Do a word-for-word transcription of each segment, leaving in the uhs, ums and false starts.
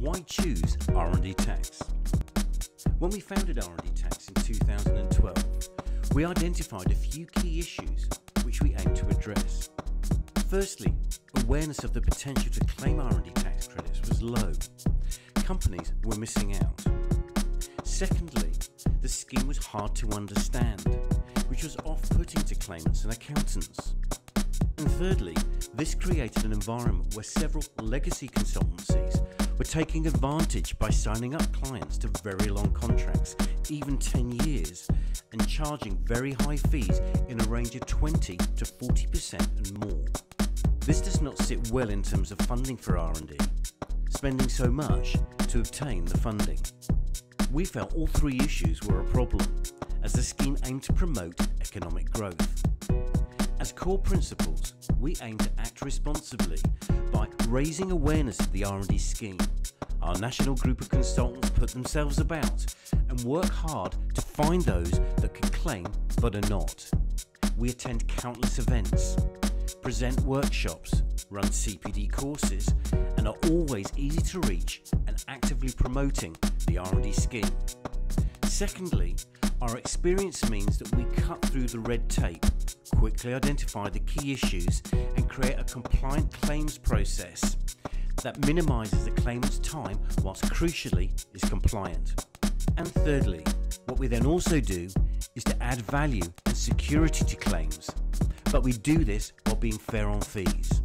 Why choose RandDTax? When we founded RandDTax in two thousand twelve, we identified a few key issues which we aim to address. Firstly, awareness of the potential to claim RandDTax credits was low. Companies were missing out. Secondly, the scheme was hard to understand, which was off-putting to claimants and accountants. And thirdly, this created an environment where several legacy consultancies were taking advantage by signing up clients to very long contracts, even ten years, and charging very high fees in a range of twenty to forty percent and more. This does not sit well in terms of funding for R and D, spending so much to obtain the funding. We felt all three issues were a problem, as the scheme aimed to promote economic growth. As core principles, we aim to act responsibly by raising awareness of the R and D scheme. Our national group of consultants put themselves about and work hard to find those that can claim but are not. We attend countless events, present workshops, run C P D courses, and are always easy to reach and actively promoting the R and D scheme. Secondly, our experience means that we cut through the red tape, quickly identify the key issues and create a compliant claims process that minimises the claimant's time whilst crucially is compliant. And thirdly, what we then also do is to add value and security to claims, but we do this while being fair on fees.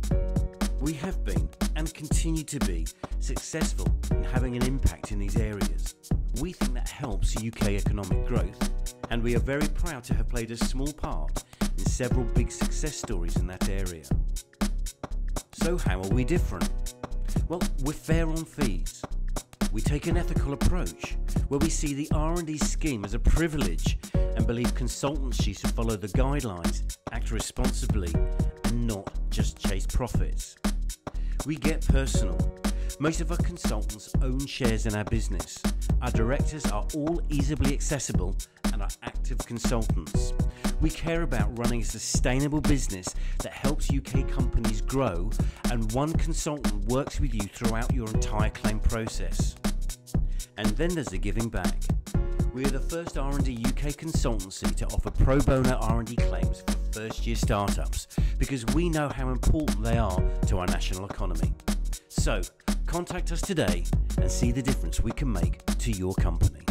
We have been and continue to be successful in having an impact in these areas. We think that helps U K economic growth, and we are very proud to have played a small part in several big success stories in that area. So how are we different? Well, we're fair on fees. We take an ethical approach where we see the R and D scheme as a privilege and believe consultants should follow the guidelines, act responsibly and not just chase profits. We get personal. Most of our consultants own shares in our business. Our directors are all easily accessible and are active consultants. We care about running a sustainable business that helps U K companies grow, and one consultant works with you throughout your entire claim process. And then there's the giving back. We are the first R and D U K consultancy to offer pro bono R and D claims for first year startups because we know how important they are to our national economy. So, contact us today and see the difference we can make to your company.